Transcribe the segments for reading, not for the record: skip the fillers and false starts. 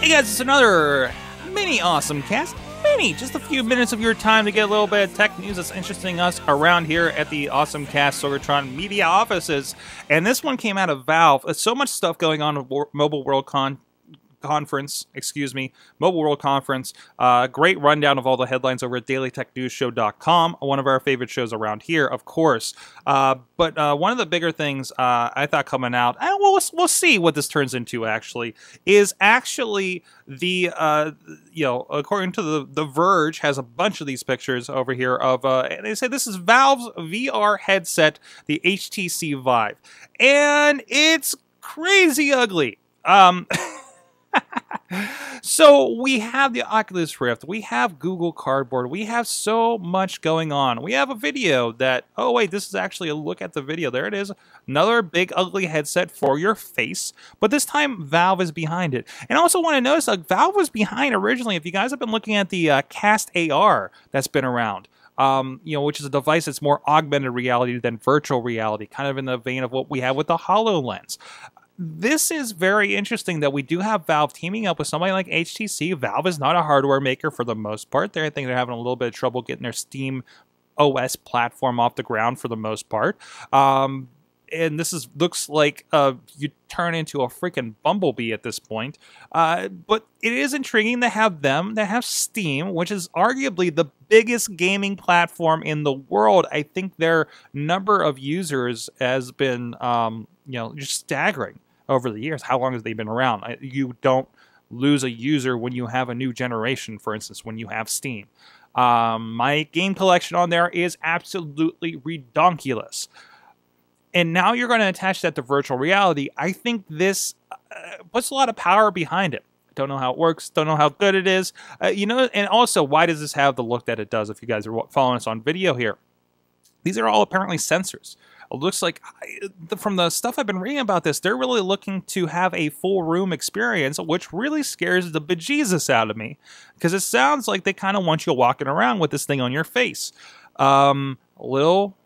Hey guys, it's another mini awesome cast. Mini, just a few minutes of your time to get a little bit of tech news that's interesting us around here at the Awesome Cast Sogatron Media offices. And this one came out of Valve. So much stuff going on with Mobile World Conference. Great rundown of all the headlines over at dailytechnewsshow.com, one of our favorite shows around here, of course. But one of the bigger things I thought coming out, and we'll see what this turns into actually, is actually the, according to the Verge, has a bunch of these pictures over here of, and they say this is Valve's VR headset, the HTC Vive. And it's crazy ugly. So we have the Oculus Rift, we have Google Cardboard, we have so much going on. We have a video that, oh wait, this is actually a look at the video. There it is, another big ugly headset for your face, but this time Valve is behind it. And I also want to notice that Valve was behind originally, if you guys have been looking at the Cast AR that's been around. Which is a device that's more augmented reality than virtual reality, kind of in the vein of what we have with the HoloLens. This is very interesting that we do have Valve teaming up with somebody like HTC. Valve is not a hardware maker for the most part. I think they're having a little bit of trouble getting their Steam OS platform off the ground for the most part. And this looks like you turn into a freaking bumblebee at this point. But it is intriguing to have them, that have Steam, which is arguably the biggest gaming platform in the world. I think their number of users has been, just staggering over the years. How long have they been around? You don't lose a user when you have a new generation, for instance, when you have Steam. My game collection on there is absolutely redonkulous. And now you're going to attach that to virtual reality. I think this puts a lot of power behind it. Don't know how it works. Don't know how good it is. And also, why does this have the look that it does? If you guys are following us on video here, these are all apparently sensors. It looks like, from the stuff I've been reading about this, they're really looking to have a full room experience, which really scares the bejesus out of me, because it sounds like they kind of want you walking around with this thing on your face. Little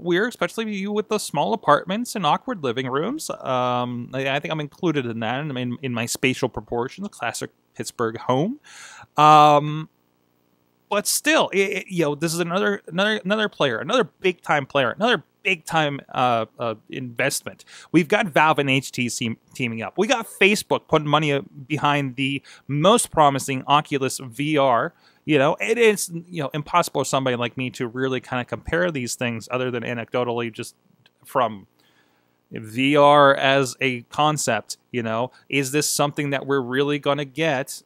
weird, especially you with the small apartments and awkward living rooms. I think I'm included in that, and in my spatial proportions, classic Pittsburgh home. But still, this is another player, another big time player, another big time investment. We've got Valve and HTC teaming up. We got Facebook putting money behind the most promising Oculus VR. It is impossible for somebody like me to really kind of compare these things other than anecdotally, just from VR as a concept. Is this something that we're really going to get?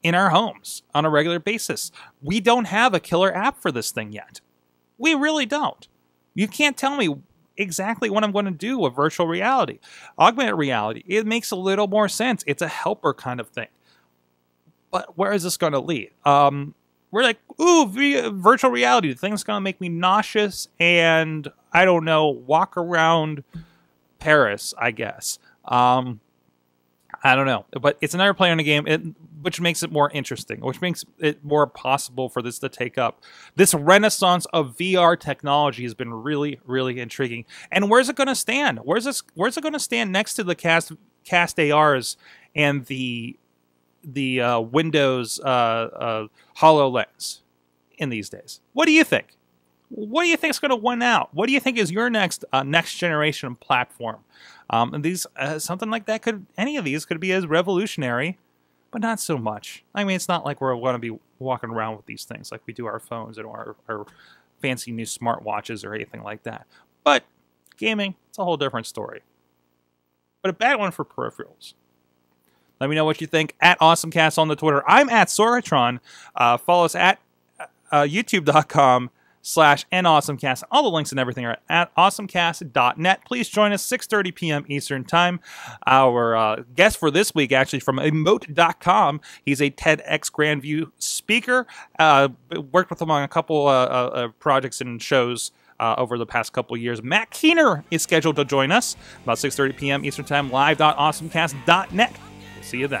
In our homes on a regular basis? We don't have a killer app for this thing yet. We really don't. You can't tell me exactly what I'm going to do with virtual reality. Augmented reality, it makes a little more sense. It's a helper kind of thing. But where is this going to lead? We're like, ooh, virtual reality. The thing's going to make me nauseous and, I don't know, walk around Paris, I guess. I don't know. But it's another player in the game, which makes it more interesting, which makes it more possible for this to take up. This renaissance of VR technology has been really, really intriguing. And where's it going to stand? Where's it going to stand next to the Cast ARs and the Windows HoloLens in these days? What do you think? What do you think is going to win out? What do you think is your next generation platform? And these something like that could, any of these could be as revolutionary, but not so much. I mean, it's not like we're going to be walking around with these things like we do our phones and our fancy new smartwatches or anything like that. But gaming, it's a whole different story. But a bad one for peripherals. Let me know what you think at AwesomeCast on the Twitter. I'm at Sogatron. Follow us at youtube.com/AwesomeCast. All the links and everything are at awesomecast.net. Please join us 6:30 p.m. Eastern Time. Our guest for this week, actually from emote.com, he's a TEDx Grandview speaker. Worked with him on a couple projects and shows over the past couple years. Matt Keener is scheduled to join us about 6:30 p.m. Eastern Time. Live.awesomecast.net. We'll see you then.